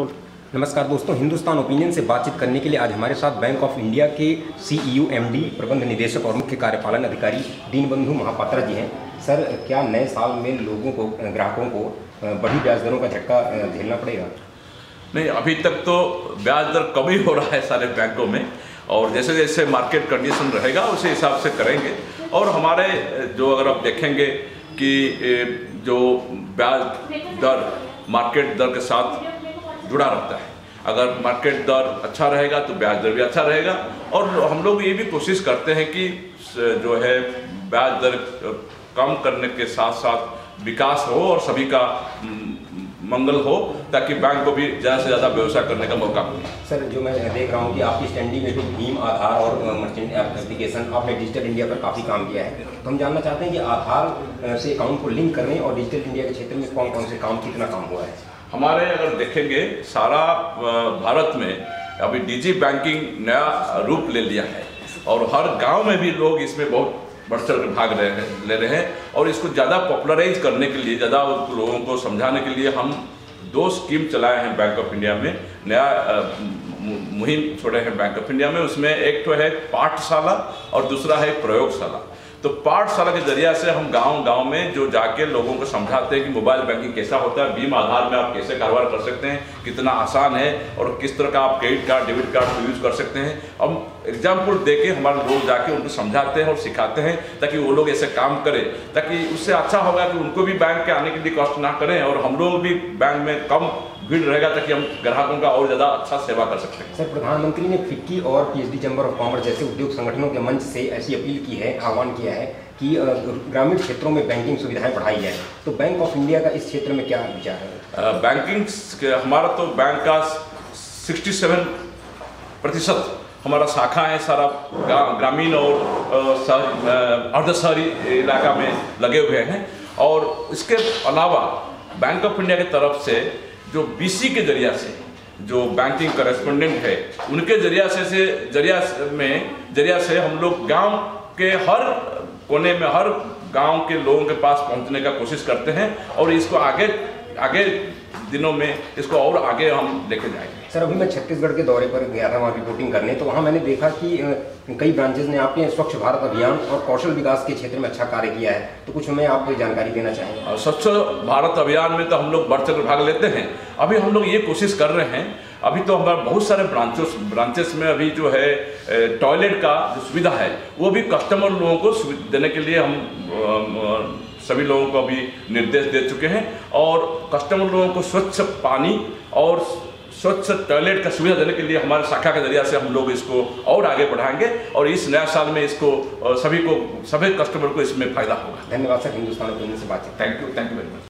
नमस्कार दोस्तों, हिंदुस्तान ओपिनियन से बातचीत करने के लिए आज हमारे साथ बैंक ऑफ इंडिया के सीईओ, एमडी, प्रबंध निदेशक और मुख्य कार्यपालन अधिकारी दीनबंधु महापात्रा जी हैं। सर, क्या नए साल में लोगों को, ग्राहकों को बढ़ी ब्याज दरों का झटका झेलना पड़ेगा? नहीं, अभी तक तो ब्याज दर कम ही हो रहा है सारे बैंकों में, और जैसे जैसे मार्केट कंडीशन रहेगा उसी हिसाब से करेंगे। और हमारे जो, अगर आप देखेंगे कि जो ब्याज दर मार्केट दर के साथ जुड़ा रहता है, अगर मार्केट दर अच्छा रहेगा तो ब्याज दर भी अच्छा रहेगा। और हम लोग ये भी कोशिश करते हैं कि जो है ब्याज दर कम करने के साथ साथ विकास हो और सभी का मंगल हो, ताकि बैंक को भी ज़्यादा से ज़्यादा व्यवसाय करने का मौका मिले। सर, जो मैं देख रहा हूँ कि आपकी स्टैंडिंग में जो भीम, आधार और मर्चेंट एप्लीकेशन, आपने डिजिटल इंडिया पर काफ़ी काम किया है, तो हम जानना चाहते हैं कि आधार से अकाउंट को लिंक करने और डिजिटल इंडिया के क्षेत्र में कौन कौन से काम, कितना काम हुआ है? हमारे अगर देखेंगे सारा भारत में अभी डिजी बैंकिंग नया रूप ले लिया है, और हर गांव में भी लोग इसमें बहुत बढ़ चढ़ कर भाग ले रहे हैं और इसको ज़्यादा पॉपुलराइज करने के लिए, ज़्यादा लोगों को समझाने के लिए हम दो स्कीम चलाए हैं बैंक ऑफ इंडिया में, नया मुहिम छोड़े हैं बैंक ऑफ इंडिया में। उसमें एक तो है पाठशाला और दूसरा है प्रयोगशाला। तो पाठशाला के जरिए से हम गांव-गांव में जो जाके लोगों को समझाते हैं कि मोबाइल बैंकिंग कैसा होता है, भीम आधार में आप कैसे कारोबार कर सकते हैं, कितना आसान है, और किस तरह का आप क्रेडिट कार्ड, डेबिट कार्ड को यूज़ कर सकते हैं। हम एग्जाम्पल देके हमारे लोग जाके उनको समझाते हैं और सिखाते हैं, ताकि वो लोग ऐसे काम करें, ताकि उससे अच्छा होगा कि उनको भी बैंक के आने के लिए कष्ट ना करें और हम लोग भी बैंक में कम भीड़ रहेगा, ताकि हम ग्राहकों का और ज़्यादा अच्छा सेवा कर सकते हैं। सर, प्रधानमंत्री ने फिक्की और पीएचडी चैम्बर ऑफ कॉमर्स जैसे उद्योग संगठनों के मंच से ऐसी अपील की है, आह्वान किया है कि ग्रामीण क्षेत्रों में बैंकिंग सुविधाएं बढ़ाई जाए, तो बैंक ऑफ इंडिया का इस क्षेत्र में क्या विचार है? बैंकिंग, हमारा तो बैंक का 67% हमारा शाखा है सारा ग्रामीण और अर्धशहरी इलाका में लगे हुए हैं। और इसके अलावा बैंक ऑफ इंडिया की तरफ से जो बीसी के जरिया से जो बैंकिंग करेस्पोंडेंट है, उनके जरिया से हम लोग गांव के हर कोने में, हर गांव के लोगों के पास पहुंचने का कोशिश करते हैं, और इसको आगे दिनों में इसको और आगे हम लेके जाएंगे। सर, अभी मैं छत्तीसगढ़ के दौरे पर गया था, वहाँ रिपोर्टिंग करने, तो वहाँ मैंने देखा कि कई ब्रांचेज ने आपने स्वच्छ भारत अभियान और कौशल विकास के क्षेत्र में अच्छा कार्य किया है, तो कुछ हमें आप जानकारी देना चाहेंगे? स्वच्छ भारत अभियान में तो हम लोग बढ़ चढ़ भाग लेते हैं। अभी हम लोग ये कोशिश कर रहे हैं, अभी तो हमारे बहुत सारे ब्रांचेस में अभी जो है टॉयलेट का जो सुविधा है वो भी कस्टमर लोगों को देने के लिए हम सभी लोगों को अभी निर्देश दे चुके हैं, और कस्टमर लोगों को स्वच्छ पानी और स्वच्छ टॉयलेट का सुविधा देने के लिए हमारे शाखा के जरिए से हम लोग इसको और आगे बढ़ाएंगे, और इस नया साल में इसको सभी कस्टमर को इसमें फायदा होगा। धन्यवाद सर, हिंदुस्तान ओपिनियन से बातचीत। Thank you very much.